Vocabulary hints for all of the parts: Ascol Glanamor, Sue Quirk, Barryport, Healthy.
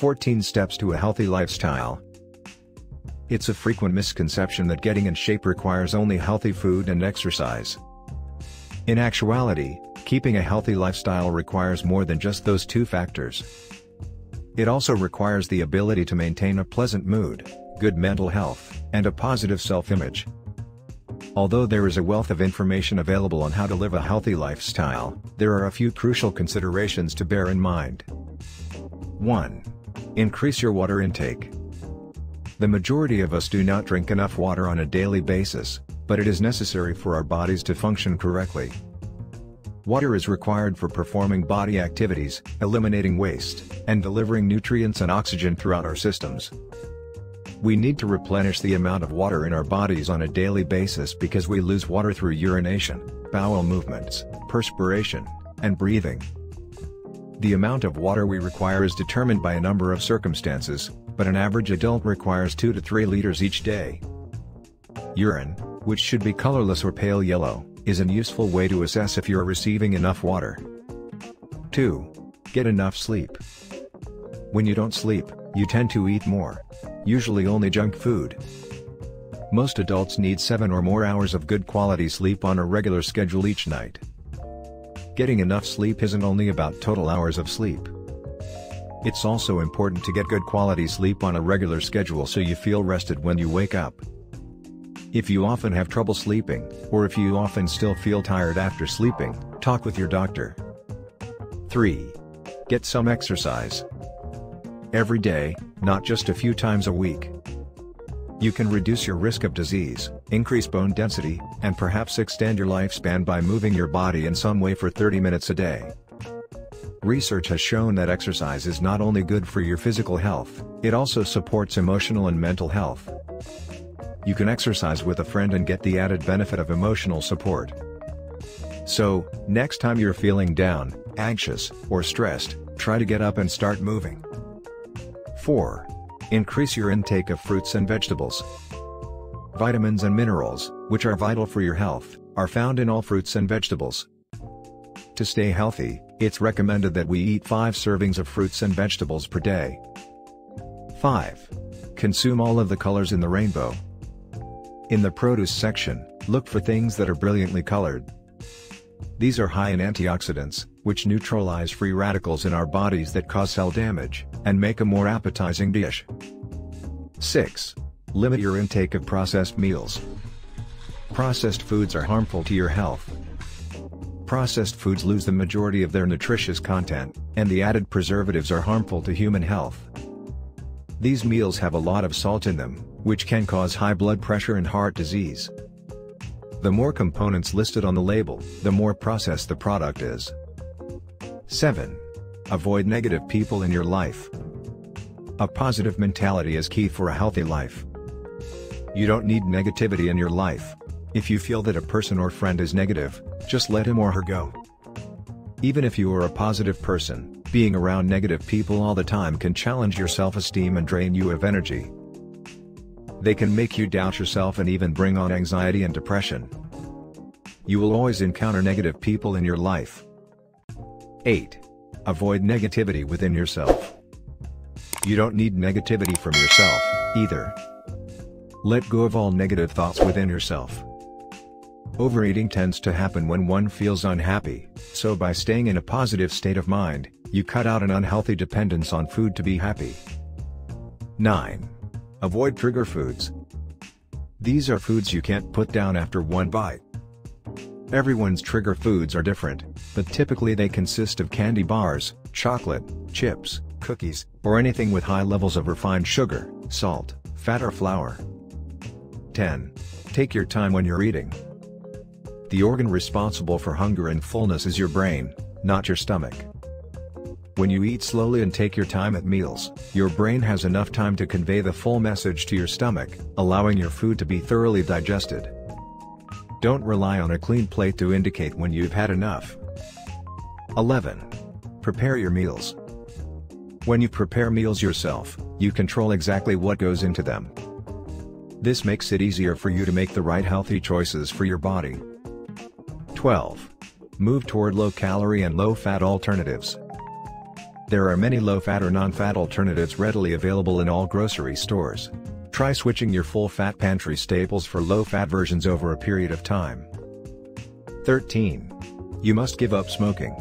14 Steps to a Healthy Lifestyle. It's a frequent misconception that getting in shape requires only healthy food and exercise. In actuality, keeping a healthy lifestyle requires more than just those two factors. It also requires the ability to maintain a pleasant mood, good mental health, and a positive self-image. Although there is a wealth of information available on how to live a healthy lifestyle, there are a few crucial considerations to bear in mind. 1. Increase your water intake. The majority of us do not drink enough water on a daily basis, but it is necessary for our bodies to function correctly. Water is required for performing body activities, eliminating waste, and delivering nutrients and oxygen throughout our systems. We need to replenish the amount of water in our bodies on a daily basis because we lose water through urination, bowel movements, perspiration, and breathing. The amount of water we require is determined by a number of circumstances, but an average adult requires 2 to 3 liters each day. Urine, which should be colorless or pale yellow, is a useful way to assess if you are receiving enough water. 2. Get enough sleep. When you don't sleep, you tend to eat more, usually only junk food. Most adults need 7 or more hours of good quality sleep on a regular schedule each night. Getting enough sleep isn't only about total hours of sleep. It's also important to get good quality sleep on a regular schedule so you feel rested when you wake up. If you often have trouble sleeping, or if you often still feel tired after sleeping, talk with your doctor. 3. Get some exercise. Every day, not just a few times a week. You can reduce your risk of disease, increase bone density, and perhaps extend your lifespan by moving your body in some way for 30 minutes a day. Research has shown that exercise is not only good for your physical health, it also supports emotional and mental health. You can exercise with a friend and get the added benefit of emotional support. So, next time you're feeling down, anxious, or stressed, try to get up and start moving. 4. Increase your intake of fruits and vegetables. Vitamins and minerals, which are vital for your health, are found in all fruits and vegetables. To stay healthy, it's recommended that we eat 5 servings of fruits and vegetables per day. 5. Consume all of the colors in the rainbow. In the produce section, look for things that are brilliantly colored. These are high in antioxidants, which neutralize free radicals in our bodies that cause cell damage, and make a more appetizing dish. 6. Limit your intake of processed meals. Processed foods are harmful to your health. Processed foods lose the majority of their nutritious content, and the added preservatives are harmful to human health. These meals have a lot of salt in them, which can cause high blood pressure and heart disease. The more components listed on the label, the more processed the product is. 7. Avoid negative people in your life. A positive mentality is key for a healthy life. You don't need negativity in your life. If you feel that a person or friend is negative, just let him or her go. Even if you are a positive person, being around negative people all the time can challenge your self-esteem and drain you of energy. They can make you doubt yourself and even bring on anxiety and depression. You will always encounter negative people in your life. 8. Avoid negativity within yourself. You don't need negativity from yourself, either. Let go of all negative thoughts within yourself. Overeating tends to happen when one feels unhappy, so by staying in a positive state of mind, you cut out an unhealthy dependence on food to be happy. 9. Avoid trigger foods. These are foods you can't put down after one bite. Everyone's trigger foods are different, but typically they consist of candy bars, chocolate, chips, cookies, or anything with high levels of refined sugar, salt, fat or flour. 10. Take your time when you're eating. The organ responsible for hunger and fullness is your brain, not your stomach. When you eat slowly and take your time at meals, your brain has enough time to convey the full message to your stomach, allowing your food to be thoroughly digested. Don't rely on a clean plate to indicate when you've had enough. 11. Prepare your meals. When you prepare meals yourself, you control exactly what goes into them. This makes it easier for you to make the right healthy choices for your body. 12. Move toward low-calorie and low-fat alternatives. There are many low-fat or non-fat alternatives readily available in all grocery stores. Try switching your full-fat pantry staples for low-fat versions over a period of time. 13. You must give up smoking.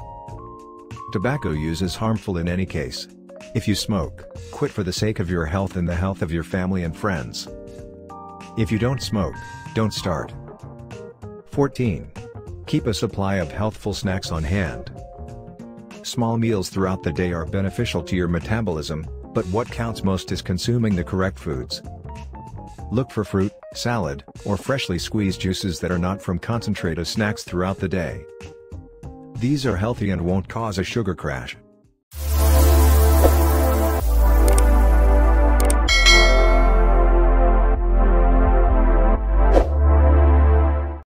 Tobacco use is harmful in any case. If you smoke, quit for the sake of your health and the health of your family and friends. If you don't smoke, don't start. 14. Keep a supply of healthful snacks on hand. Small meals throughout the day are beneficial to your metabolism, but what counts most is consuming the correct foods. Look for fruit, salad, or freshly squeezed juices that are not from concentrate as snacks throughout the day. These are healthy and won't cause a sugar crash.